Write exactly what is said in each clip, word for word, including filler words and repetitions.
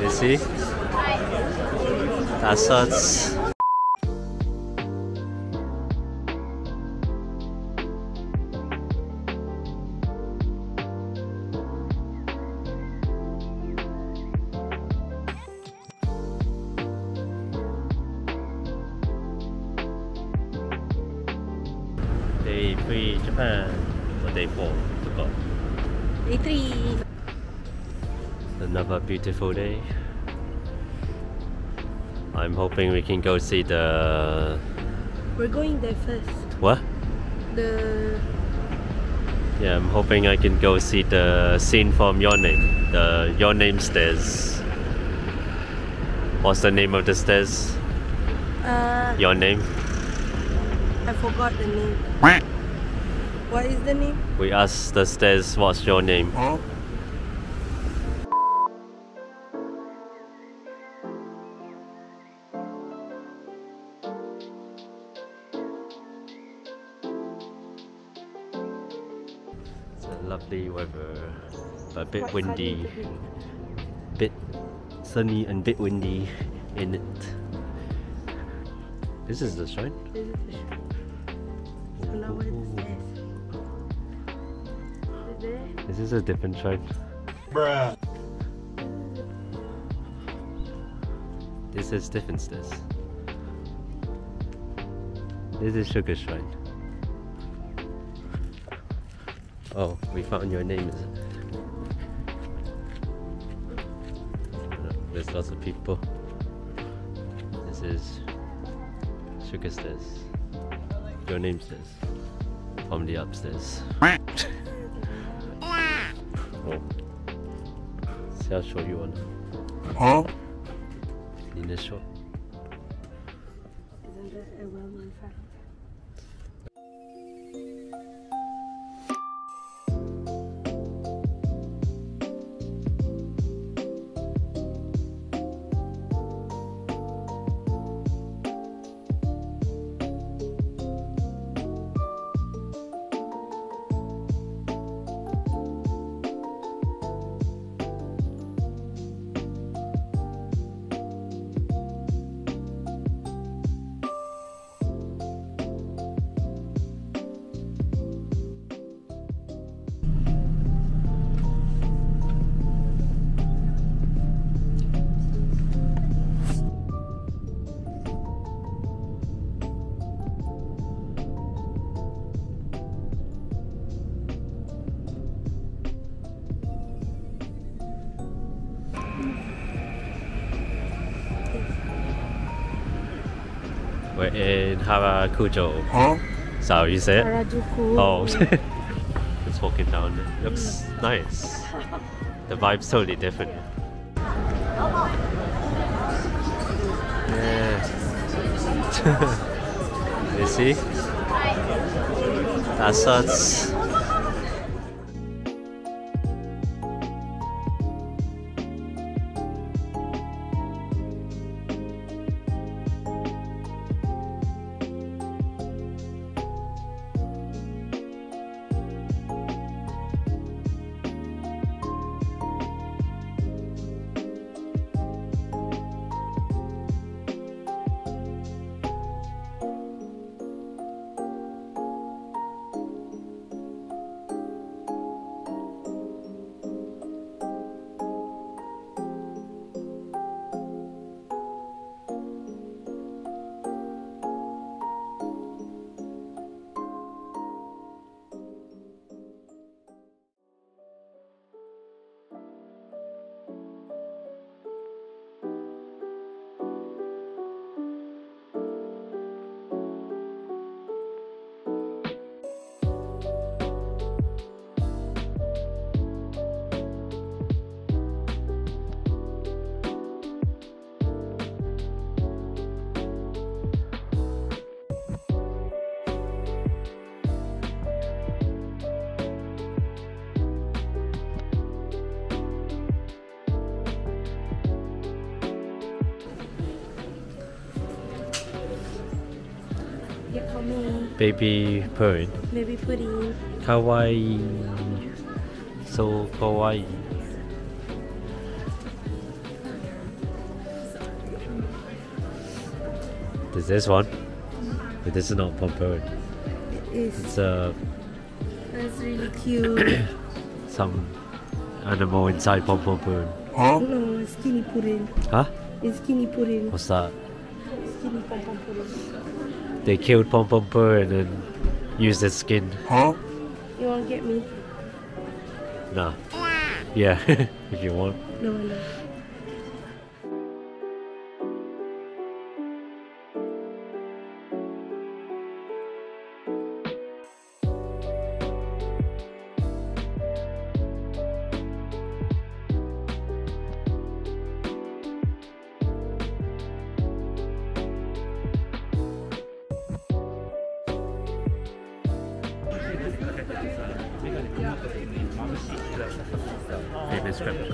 You see? Assets. Day three Japan, or day four, I forgot. Day three. Another beautiful day. I'm hoping we can go see the... We're going there first. What? The... Yeah, I'm hoping I can go see the scene from Your Name. The Your Name stairs. What's the name of the stairs? Uh, Your Name? I forgot the name. What is the name? We asked the stairs, what's your name? Huh? Lovely weather, but a bit Quite windy, a bit sunny and a bit windy in it. This is the shrine. This is the shrine. I don't know what it is. Is it? This is a different shrine. Bruh. This is different stairs. This is Suga Shrine. Oh, we found your name, is it? There's lots of people. This is Suga stairs. Your name stairs. From the upstairs. Oh. See, I'll show you one. Huh? In the shop. Isn't that a well-known fact? We're in Harajuku. Huh? Sorry, you say it? Harajuku. Oh. Just walking down. It looks mm. nice. The vibe's totally different. Yeah. You see? That's such. Baby Purin. Baby Purin. Kawaii. So kawaii. There's this one, but this is not Pom Pom Purin. It is. It's a. Uh, That's really cute. Some animal inside Pom Pom Purin. Huh? No, it's skinny purin. Huh? It's skinny purin. What's that? Skinny Pom Pom Purin. They killed Pom Pom Purin and used his skin. Huh? You won't get me. Nah. Yeah, if you want. No, no. Famous script.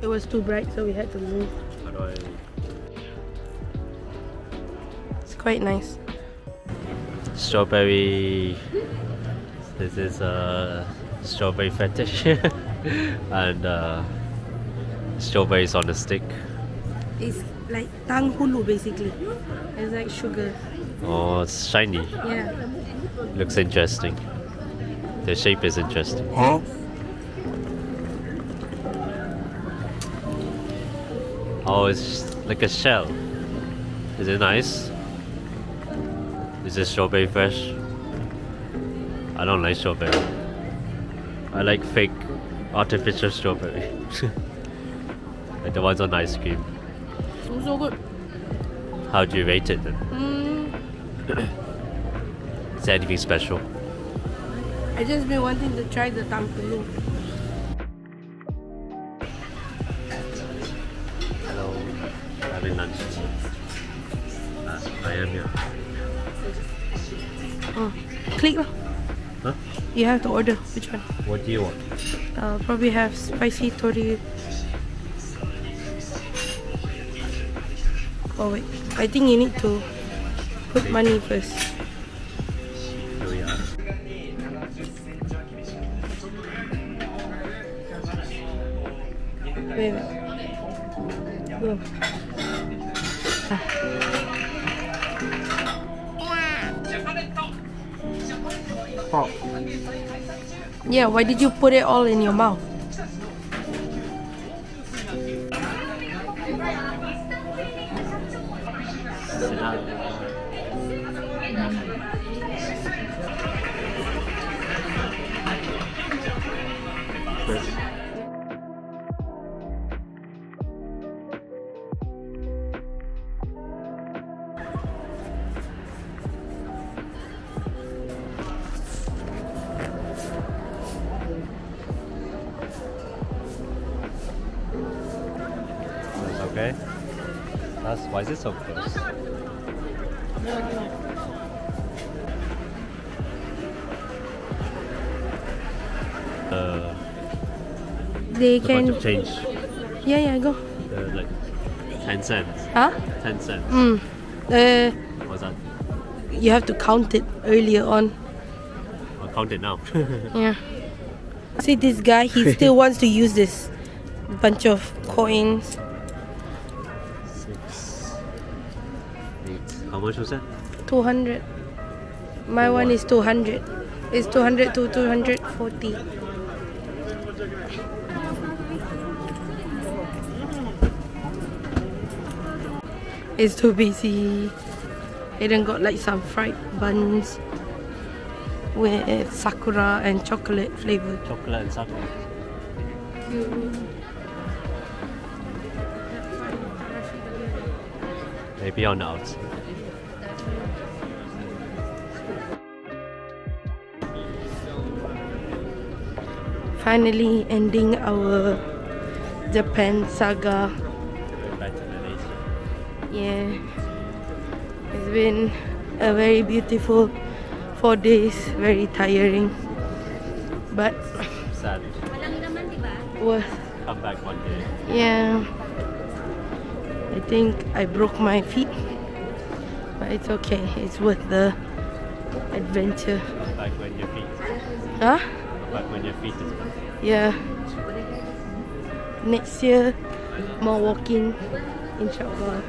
It was too bright, so we had to move. Quite nice. Strawberry. This is a uh, strawberry fetish, and uh, strawberries on a stick. It's like tanghulu basically. It's like sugar. Oh, it's shiny. Yeah. Looks interesting. The shape is interesting. Huh? Oh, it's like a shell. Is it nice? Is this strawberry fresh? I don't like strawberry. I like fake artificial strawberry. Like the ones on ice cream. It's so good. How do you rate it then? Mm. Is there anything special? I just been wanting to try the tanghulu. Hello, I'm having lunch. Uh, I am here. Oh, click lah. Huh? You have to order. Which one? What do you want? I'll probably have spicy tori. Oh wait, I think you need to put money first. Here we are. Wait. Go. Ah. Oh. Yeah, why did you put it all in your mouth? Okay. That's, why is it so close? Uh, they can. Bunch of change. Yeah, yeah, go. Uh, like ten cents. Huh? Ten cents. Mm. Uh, What's that? You have to count it earlier on. I'll count it now. Yeah. See this guy. He still wants to use this bunch of coins. How much was that? two hundred. My one is two hundred. It's two hundred to two hundred forty. It's too busy. It then got like some fried buns with sakura and chocolate flavor. Chocolate and sakura. Maybe on the outside. Finally ending our Japan saga. Going back to Malaysia. Yeah. It's been a very beautiful four days, very tiring. But sad. was... Come back one day. Yeah. I think I broke my feet. But it's okay. It's worth the adventure. Come back when your feet. Huh? Come back when your feet is broken. Yeah. Next year, more walking, inshallah.